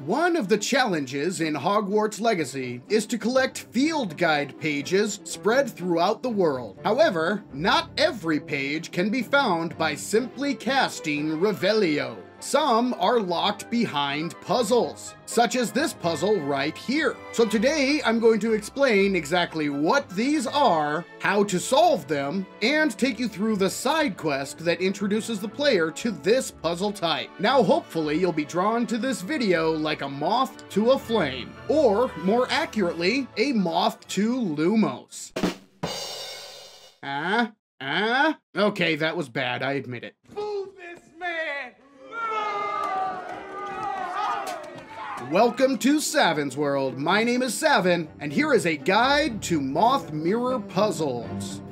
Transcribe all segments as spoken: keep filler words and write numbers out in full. One of the challenges in Hogwarts Legacy is to collect Field Guide Pages spread throughout the world. However, not every page can be found by simply casting Revelio. Some are locked behind puzzles, such as this puzzle right here. So today I'm going to explain exactly what these are, how to solve them, and take you through the side quest that introduces the player to this puzzle type. Now hopefully you'll be drawn to this video like a moth to a flame, or more accurately, a moth to Lumos. Ah, ah, okay, that was bad, I admit it. Welcome to Saven's World. My name is Saven, and here is a guide to Moth Mirror Puzzles.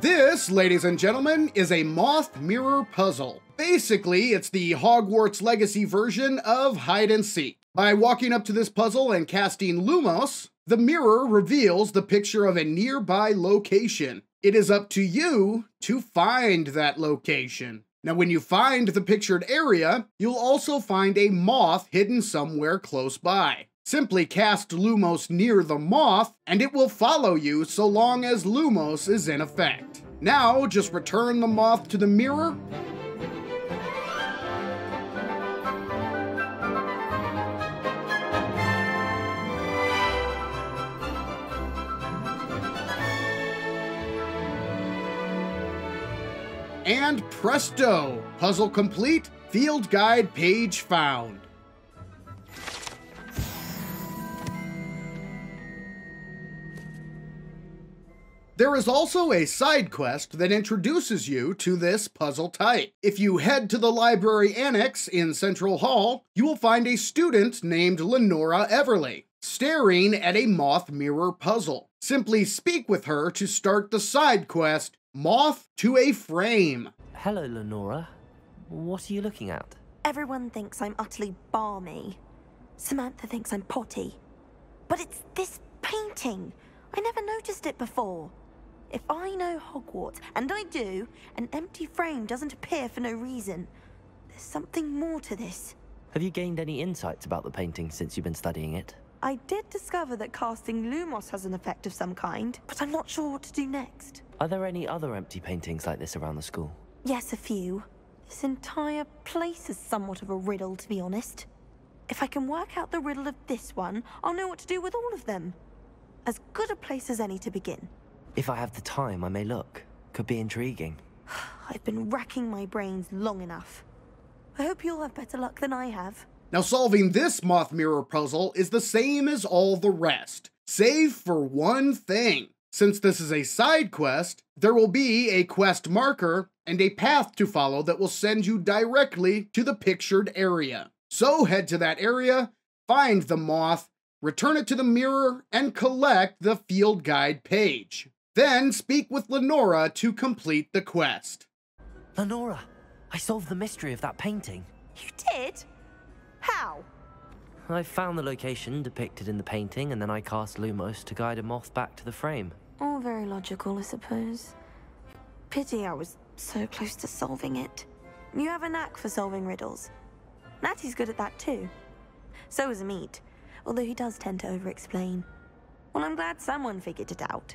This, ladies and gentlemen, is a Moth Mirror Puzzle. Basically, it's the Hogwarts Legacy version of hide and seek. By walking up to this puzzle and casting Lumos, the mirror reveals the picture of a nearby location. It is up to you to find that location. Now, when you find the pictured area, you'll also find a moth hidden somewhere close by. Simply cast Lumos near the moth, and it will follow you so long as Lumos is in effect. Now, just return the moth to the mirror, and presto! Puzzle complete, field guide page found. There is also a side quest that introduces you to this puzzle type. If you head to the Library Annex in Central Hall, you will find a student named Lenora Everly, staring at a moth mirror puzzle. Simply speak with her to start the side quest, Moth to a Frame. Hello, Lenora. What are you looking at? Everyone thinks I'm utterly balmy. Samantha thinks I'm potty. But it's this painting. I never noticed it before. If I know Hogwarts, and I do, an empty frame doesn't appear for no reason. There's something more to this. Have you gained any insights about the painting since you've been studying it? I did discover that casting Lumos has an effect of some kind, but I'm not sure what to do next. Are there any other empty paintings like this around the school? Yes, a few. This entire place is somewhat of a riddle, to be honest. If I can work out the riddle of this one, I'll know what to do with all of them. As good a place as any to begin. If I have the time, I may look. Could be intriguing. I've been racking my brains long enough. I hope you'll have better luck than I have. Now, solving this moth mirror puzzle is the same as all the rest, save for one thing. Since this is a side quest, there will be a quest marker and a path to follow that will send you directly to the pictured area. So head to that area, find the moth, return it to the mirror, and collect the field guide page. Then speak with Lenora to complete the quest. Lenora, I solved the mystery of that painting. You did? How? I found the location depicted in the painting, and then I cast Lumos to guide a moth back to the frame. All very logical, I suppose. Pity I was so close to solving it. You have a knack for solving riddles. Natty's good at that too. So is Amit, although he does tend to over-explain. Well, I'm glad someone figured it out.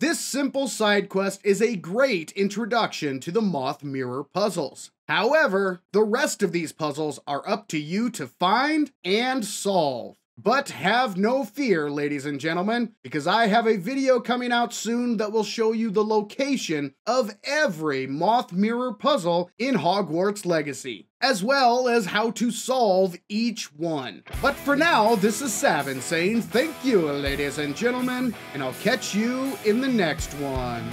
This simple side quest is a great introduction to the Moth Mirror puzzles. However, the rest of these puzzles are up to you to find and solve. But have no fear, ladies and gentlemen, because I have a video coming out soon that will show you the location of every Moth Mirror puzzle in Hogwarts Legacy, as well as how to solve each one. But for now, this is Saven saying thank you, ladies and gentlemen, and I'll catch you in the next one.